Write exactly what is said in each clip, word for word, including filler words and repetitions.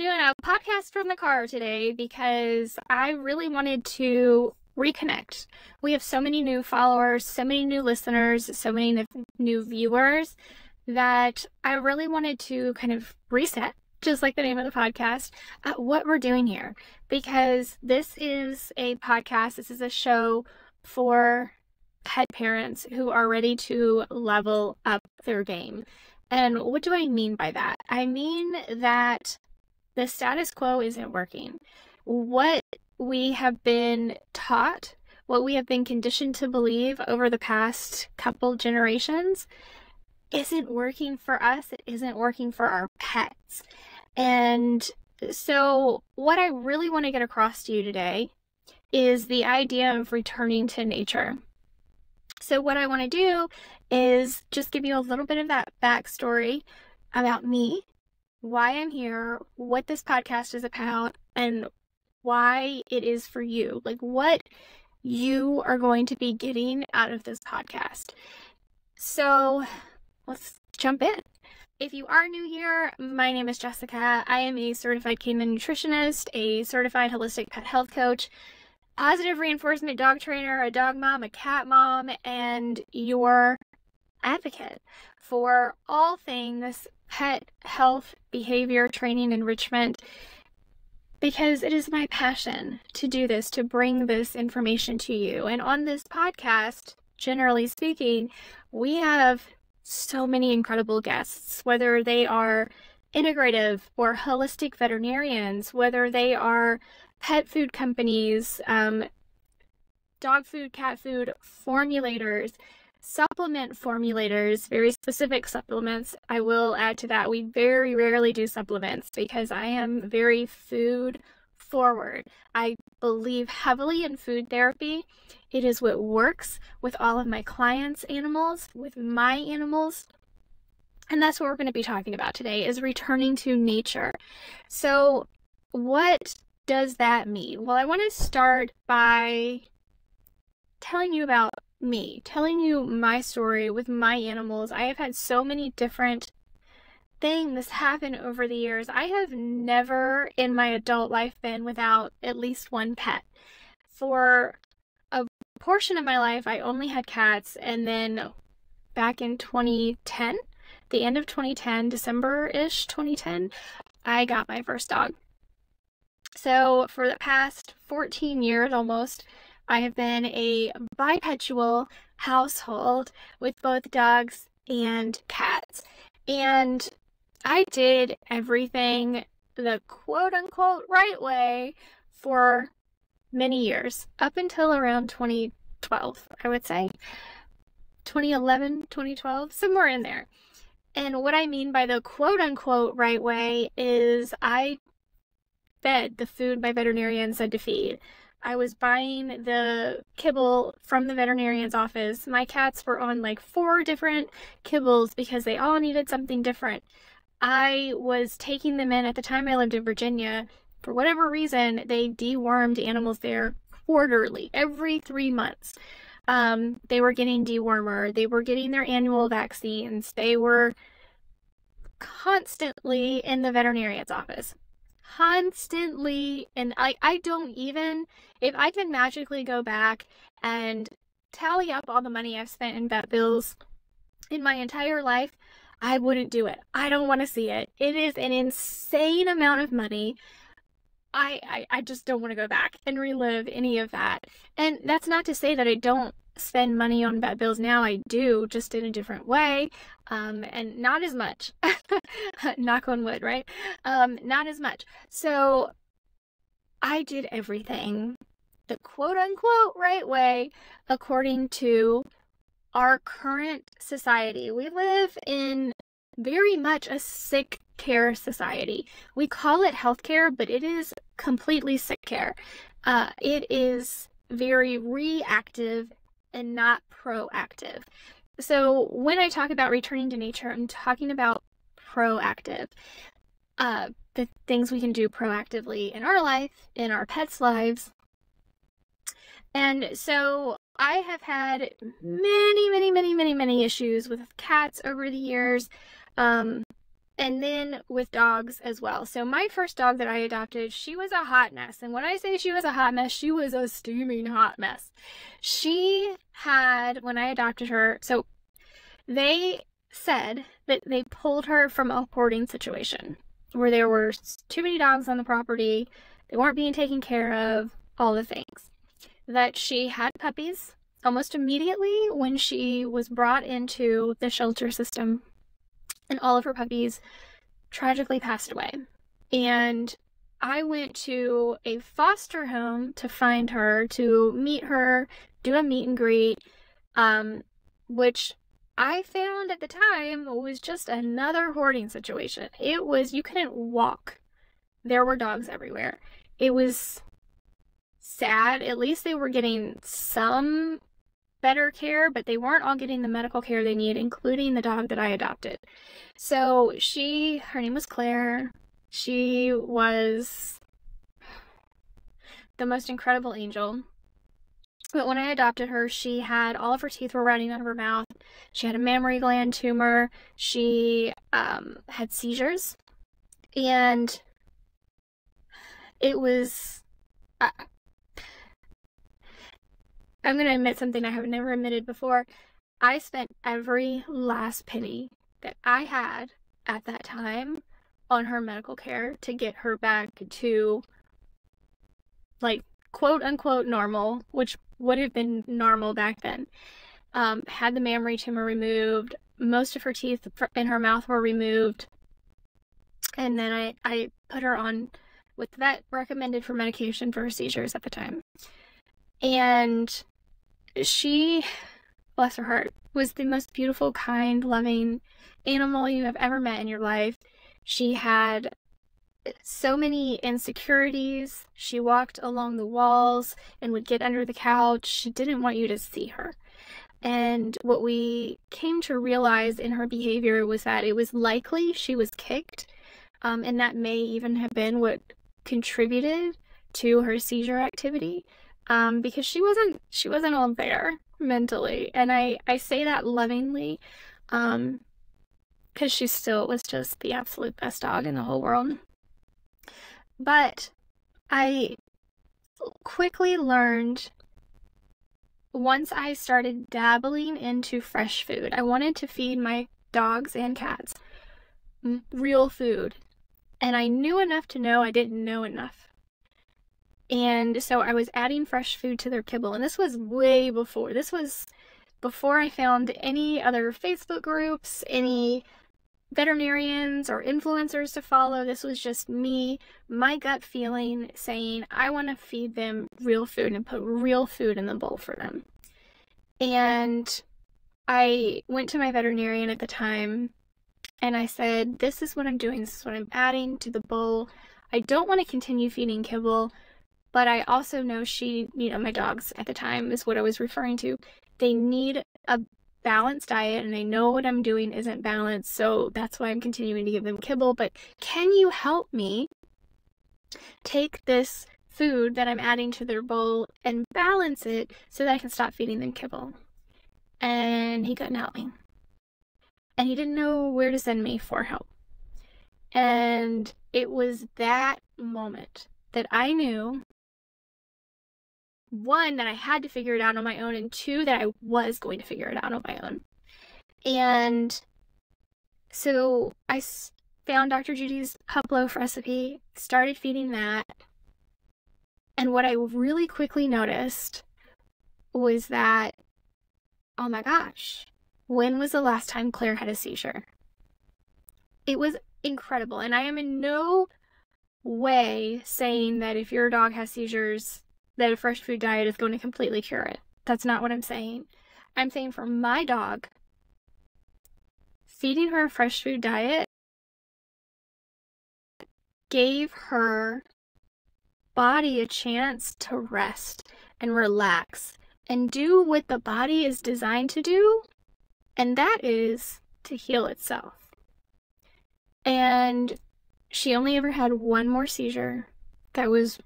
doing a podcast from the car today because I really wanted to reconnect. We have so many new followers, so many new listeners, so many new viewers that I really wanted to kind of reset, just like the name of the podcast, at what we're doing here. Because this is a podcast, this is a show for pet parents who are ready to level up their game. And what do I mean by that? I mean that the status quo isn't working. What we have been taught, what we have been conditioned to believe over the past couple generations isn't working for us. It isn't working for our pets. And so what I really want to get across to you today is the idea of returning to nature. So what I want to do is just give you a little bit of that backstory about me, why I'm here, what this podcast is about, and why it is for you. Like what you are going to be getting out of this podcast. So let's jump in. If you are new here, my name is Jessica. I am a certified canine nutritionist, a certified holistic pet health coach, positive reinforcement dog trainer, a dog mom, a cat mom, and your advocate for all things pet health, behavior, training, enrichment, because it is my passion to do this, to bring this information to you. And on this podcast, generally speaking, we have so many incredible guests, whether they are integrative or holistic veterinarians, whether they are pet food companies, um, dog food, cat food formulators, supplement formulators, very specific supplements. I will add to that, we very rarely do supplements because I am very food forward. I believe heavily in food therapy. It is what works with all of my clients' animals, with my animals. And that's what we're going to be talking about today, is returning to nature. So what does that mean? Well, I want to start by telling you about me, telling you my story with my animals. I have had so many different things happen over the years. I have never in my adult life been without at least one pet. For a portion of my life, I only had cats. And then back in twenty ten, the end of twenty ten, December-ish twenty ten, I got my first dog. So for the past fourteen years almost, I have been a bipedal household with both dogs and cats. And I did everything the quote-unquote right way for many years, up until around twenty twelve, I would say. twenty eleven, twenty twelve, somewhere in there. And what I mean by the quote-unquote right way is I fed the food my veterinarian said to feed. I was buying the kibble from the veterinarian's office. My cats were on like four different kibbles because they all needed something different. I was taking them in. At the time I lived in Virginia. For whatever reason, they dewormed animals there quarterly, every three months. Um, they were getting dewormer. They were getting their annual vaccines. They were constantly in the veterinarian's office. Constantly. And I, I don't even, if I can magically go back and tally up all the money I've spent in vet bills in my entire life, I wouldn't do it. I don't want to see it. It is an insane amount of money. I, I, I just don't want to go back and relive any of that. And that's not to say that I don't spend money on vet bills now. I do, just in a different way. Um, and not as much. Knock on wood, right? Um, not as much. So I did everything the quote unquote right way, according to our current society. We live in very much a sick care society. We call it healthcare, but it is completely sick care. Uh, it is very reactive and not proactive. So when I talk about returning to nature, I'm talking about proactive, uh, the things we can do proactively in our life, in our pets' lives. And so I have had many, many, many, many, many issues with cats over the years. Um, and then with dogs as well. So my first dog that I adopted, she was a hot mess. And when I say she was a hot mess, she was a steaming hot mess. She had, when I adopted her, so they said that they pulled her from a hoarding situation where there were too many dogs on the property, they weren't being taken care of, all the things. That she had puppies almost immediately when she was brought into the shelter system, and all of her puppies tragically passed away. And I went to a foster home to find her, to meet her, do a meet and greet, um, which I found at the time was just another hoarding situation. It was, you couldn't walk. There were dogs everywhere. It was sad. At least they were getting some better care, but they weren't all getting the medical care they needed, including the dog that I adopted. So she, her name was Claire. She was the most incredible angel. But when I adopted her, she had, all of her teeth were running out of her mouth. She had a mammary gland tumor. She um, had seizures. And it was, uh, I'm going to admit something I have never admitted before. I spent every last penny that I had at that time on her medical care to get her back to, like, quote unquote normal, which would have been normal back then. Um, had the mammary tumor removed, most of her teeth in her mouth were removed, and then I, I put her on what the vet recommended for medication for her seizures at the time. And she, bless her heart, was the most beautiful, kind, loving animal you have ever met in your life. She had so many insecurities. She walked along the walls and would get under the couch. She didn't want you to see her. And what we came to realize in her behavior was that it was likely she was kicked, um, and that may even have been what contributed to her seizure activity, um, because she wasn't she wasn't all there mentally. And I I say that lovingly, um, because she still was just the absolute best dog in the whole world. But I quickly learned, once I started dabbling into fresh food, I wanted to feed my dogs and cats real food. And I knew enough to know I didn't know enough. And so I was adding fresh food to their kibble. And this was way before. This was before I found any other Facebook groups, any veterinarians or influencers to follow. This was just me, my gut feeling, saying I want to feed them real food and put real food in the bowl for them. And I went to my veterinarian at the time and I said, this is what I'm doing, this is what I'm adding to the bowl. I don't want to continue feeding kibble, but I also know she, you know, my dogs at the time is what I was referring to, they need a balanced diet, and I know what I'm doing isn't balanced, so that's why I'm continuing to give them kibble. But can you help me take this food that I'm adding to their bowl and balance it so that I can stop feeding them kibble? And he couldn't help me, and he didn't know where to send me for help. And it was that moment that I knew, one, that I had to figure it out on my own, and two, that I was going to figure it out on my own. And so I found Doctor Judy's Hub Loaf recipe, started feeding that, and what I really quickly noticed was that, oh my gosh, when was the last time Claire had a seizure? It was incredible. And I am in no way saying that if your dog has seizures, that a fresh food diet is going to completely cure it. That's not what I'm saying. I'm saying for my dog, feeding her a fresh food diet gave her body a chance to rest and relax and do what the body is designed to do, and that is to heal itself. And she only ever had one more seizure that was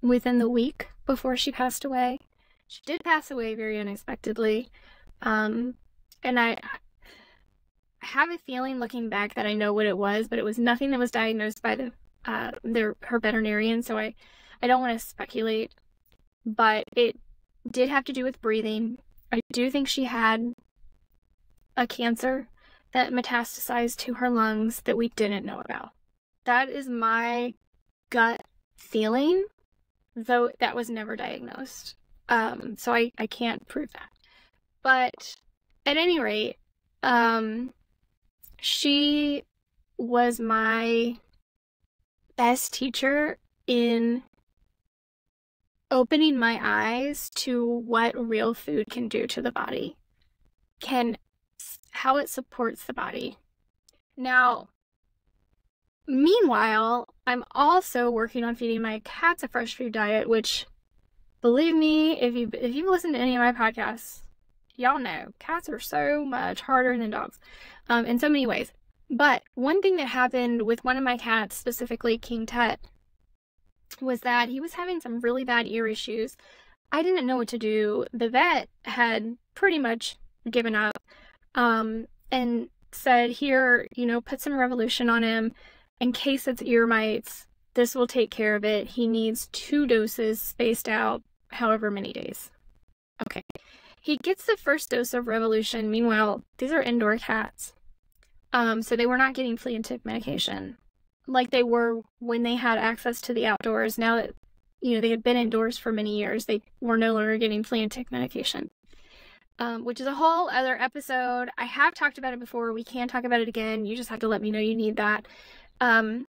within the week before she passed away. She did pass away very unexpectedly. Um, and I, have a feeling looking back that I know what it was, but it was nothing that was diagnosed by the uh, their, her veterinarian, so I, I don't want to speculate. But it did have to do with breathing. I do think she had a cancer that metastasized to her lungs that we didn't know about. That is my gut feeling, though that was never diagnosed. Um, so I, I can't prove that. But at any rate, um, she was my best teacher in opening my eyes to what real food can do to the body, can how it supports the body. Now, meanwhile, I'm also working on feeding my cats a fresh food diet, which, believe me, if you if you've listened to any of my podcasts, y'all know cats are so much harder than dogs, um, in so many ways. But one thing that happened with one of my cats, specifically King Tut, was that he was having some really bad ear issues. I didn't know what to do. The vet had pretty much given up, um, and said, here, you know, put some Revolution on him in case it's ear mites. This will take care of it. He needs two doses spaced out however many days. Okay. He gets the first dose of Revolution. Meanwhile, these are indoor cats. Um, so they were not getting flea and tick medication like they were when they had access to the outdoors. Now that, you know, they had been indoors for many years, they were no longer getting flea and tick medication, um, which is a whole other episode. I have talked about it before. We can talk about it again. You just have to let me know you need that. Um,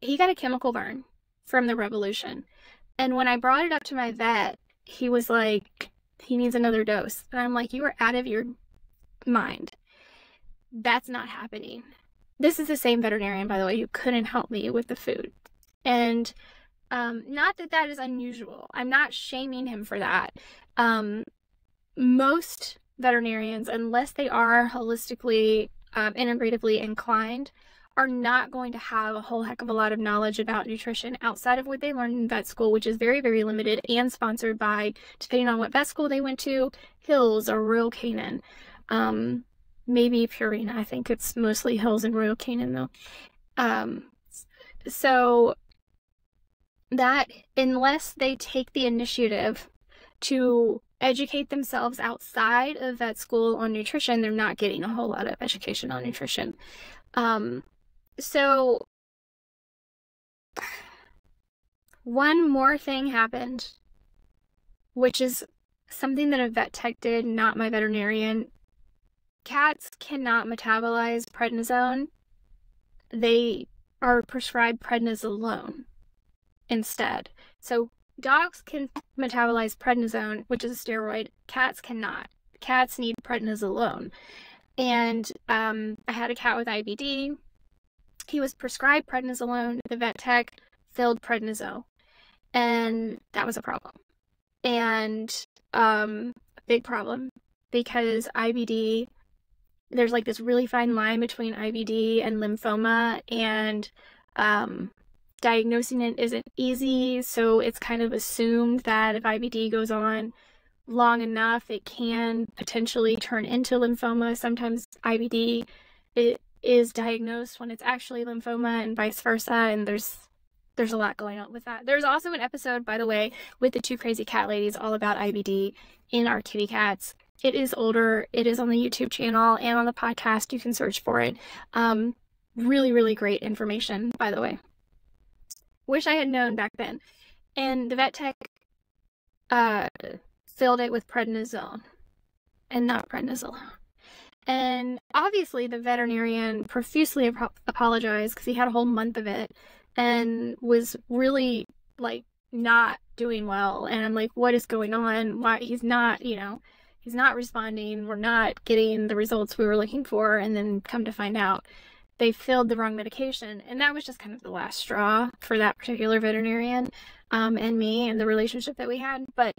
he got a chemical burn from the Revolution. And when I brought it up to my vet, he was like, he needs another dose. And I'm like, you are out of your mind. That's not happening. This is the same veterinarian, by the way, who couldn't help me with the food. And um, not that that is unusual. I'm not shaming him for that. Um, most veterinarians, unless they are holistically, um, integratively inclined, are not going to have a whole heck of a lot of knowledge about nutrition outside of what they learned in vet school, which is very, very limited and sponsored by, depending on what vet school they went to, Hills or Royal Canin. Um, maybe Purina. I think it's mostly Hills and Royal Canin, though. Um, so that, unless they take the initiative to educate themselves outside of vet school on nutrition, they're not getting a whole lot of education on nutrition. Um, so one more thing happened, which is something that a vet tech did, not my veterinarian. Cats cannot metabolize prednisone. They are prescribed prednisolone instead. So dogs can metabolize prednisone, which is a steroid. Cats cannot. Cats need prednisolone. And um, I had a cat with I B D. He was prescribed prednisolone. The vet tech filled prednisone. And that was a problem. And um, a big problem, because I B D, there's like this really fine line between I B D and lymphoma, and um, diagnosing it isn't easy. So it's kind of assumed that if I B D goes on long enough, it can potentially turn into lymphoma. Sometimes I B D it is diagnosed when it's actually lymphoma, and vice versa. And there's there's a lot going on with that. There's also an episode, by the way, with the two crazy cat ladies all about I B D in our kitty cats. It is older. It is on the YouTube channel and on the podcast. You can search for it. Um, really, really great information, by the way. Wish I had known back then. And the vet tech uh, filled it with prednisone and not prednisolone. And obviously the veterinarian profusely ap- apologized, because he had a whole month of it and was really, like, not doing well. And I'm like, what is going on? Why? He's not, you know... He's not responding. We're not getting the results we were looking for. And then come to find out, they filled the wrong medication. And that was just kind of the last straw for that particular veterinarian um, and me and the relationship that we had. But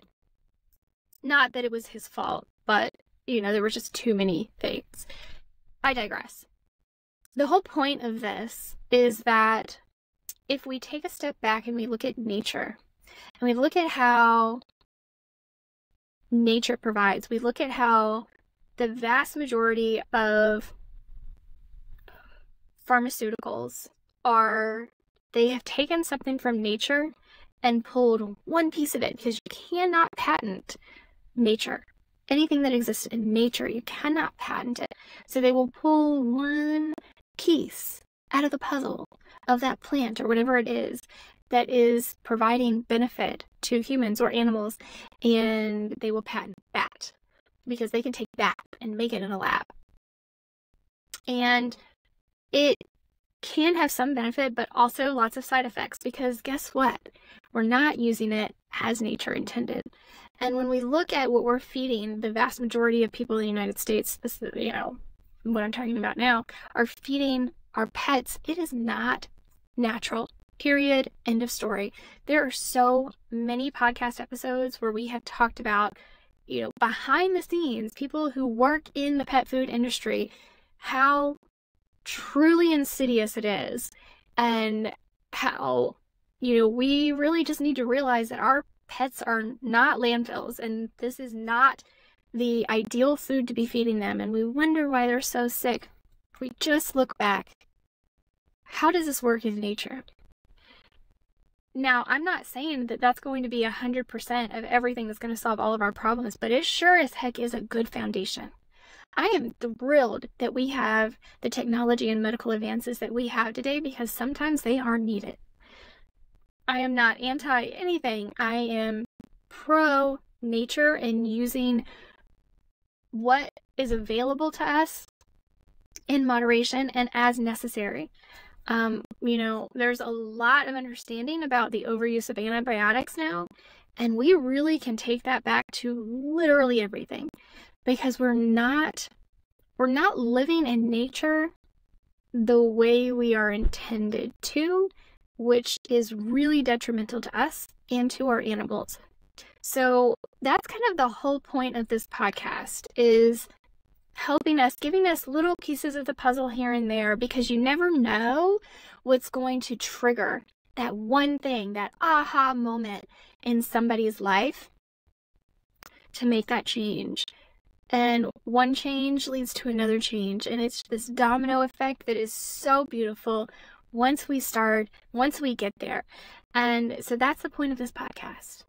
not that it was his fault, but, you know, there were just too many things. I digress. The whole point of this is that if we take a step back and we look at nature, and we look at how nature provides. We look at how the vast majority of pharmaceuticals are, they have taken something from nature and pulled one piece of it, because you cannot patent nature. Anything that exists in nature, you cannot patent it. So they will pull one piece out of the puzzle of that plant or whatever it is that is providing benefit to humans or animals, and they will patent that because they can take that and make it in a lab. And it can have some benefit, but also lots of side effects, because guess what? We're not using it as nature intended. And when we look at what we're feeding, the vast majority of people in the United States, this is, you know, what I'm talking about now, are feeding our pets. It is not natural. Period. End of story. There are so many podcast episodes where we have talked about, you know, behind the scenes, people who work in the pet food industry, how truly insidious it is, and how, you know, we really just need to realize that our pets are not landfills, and this is not the ideal food to be feeding them, and we wonder why they're so sick. If we just look back, how does this work in nature? Now, I'm not saying that that's going to be one hundred percent of everything that's going to solve all of our problems, but it sure as heck is a good foundation. I am thrilled that we have the technology and medical advances that we have today, because sometimes they are needed. I am not anti anything. I am pro nature and using what is available to us in moderation and as necessary. Um, you know, there's a lot of understanding about the overuse of antibiotics now, and we really can take that back to literally everything, because we're not, we're not living in nature the way we are intended to, which is really detrimental to us and to our animals. So that's kind of the whole point of this podcast, is helping us, giving us little pieces of the puzzle here and there, because you never know what's going to trigger that one thing, that aha moment in somebody's life to make that change. And one change leads to another change, and it's this domino effect that is so beautiful once we start, once we get there. And so that's the point of this podcast.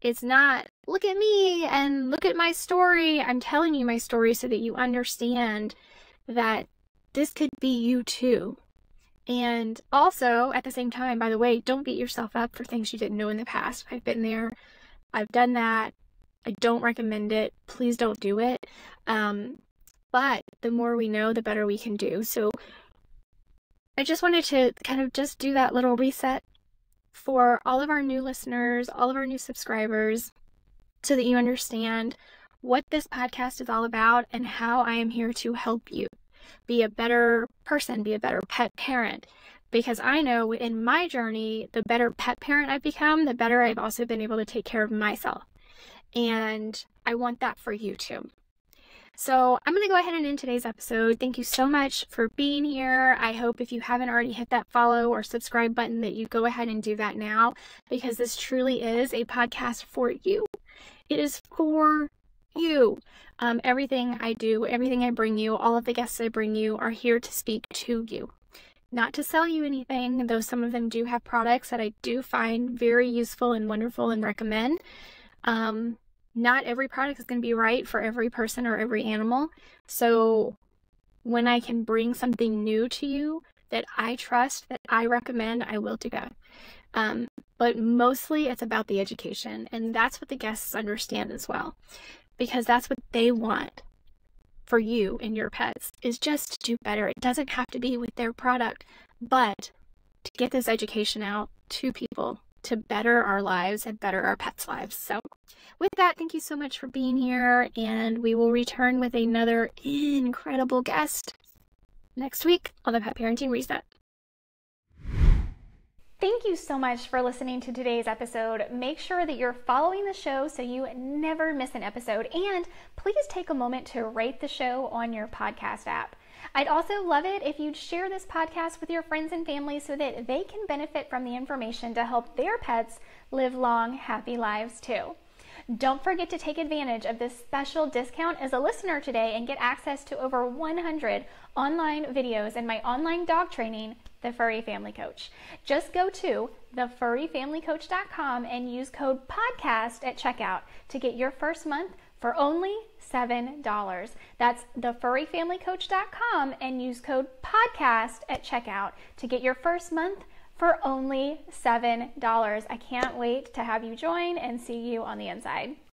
It's not, look at me and look at my story. I'm telling you my story so that you understand that this could be you too. And also, at the same time, by the way, don't beat yourself up for things you didn't know in the past. I've been there. I've done that. I don't recommend it. Please don't do it. Um, but the more we know, the better we can do. So I just wanted to kind of just do that little reset for all of our new listeners, all of our new subscribers, so that you understand what this podcast is all about and how I am here to help you be a better person, be a better pet parent. Because I know in my journey, the better pet parent I've become, the better I've also been able to take care of myself. And I want that for you too. So I'm going to go ahead and end today's episode. Thank you so much for being here. I hope if you haven't already hit that follow or subscribe button that you go ahead and do that now, because this truly is a podcast for you. It is for you. Um, everything I do, everything I bring you, all of the guests I bring you are here to speak to you. Not to sell you anything, though some of them do have products that I do find very useful and wonderful and recommend. Um... Not every product is going to be right for every person or every animal. So when I can bring something new to you that I trust, that I recommend, I will do that. Um, but mostly it's about the education. And that's what the guests understand as well, because that's what they want for you and your pets, is just to do better. It doesn't have to be with their product, but to get this education out to people, to better our lives and better our pets' lives. So with that, thank you so much for being here, and we will return with another incredible guest next week on the Pet Parenting Reset. Thank you so much for listening to today's episode. Make sure that you're following the show so you never miss an episode, and please take a moment to rate the show on your podcast app. I'd also love it if you'd share this podcast with your friends and family so that they can benefit from the information to help their pets live long, happy lives too. Don't forget to take advantage of this special discount as a listener today and get access to over one hundred online videos and my online dog training, The Furry Family Coach. Just go to the furry family coach dot com and use code PODCAST at checkout to get your first month for only seven dollars. That's the furry family coach dot com and use code PODCAST at checkout to get your first month for only seven dollars. I can't wait to have you join and see you on the inside.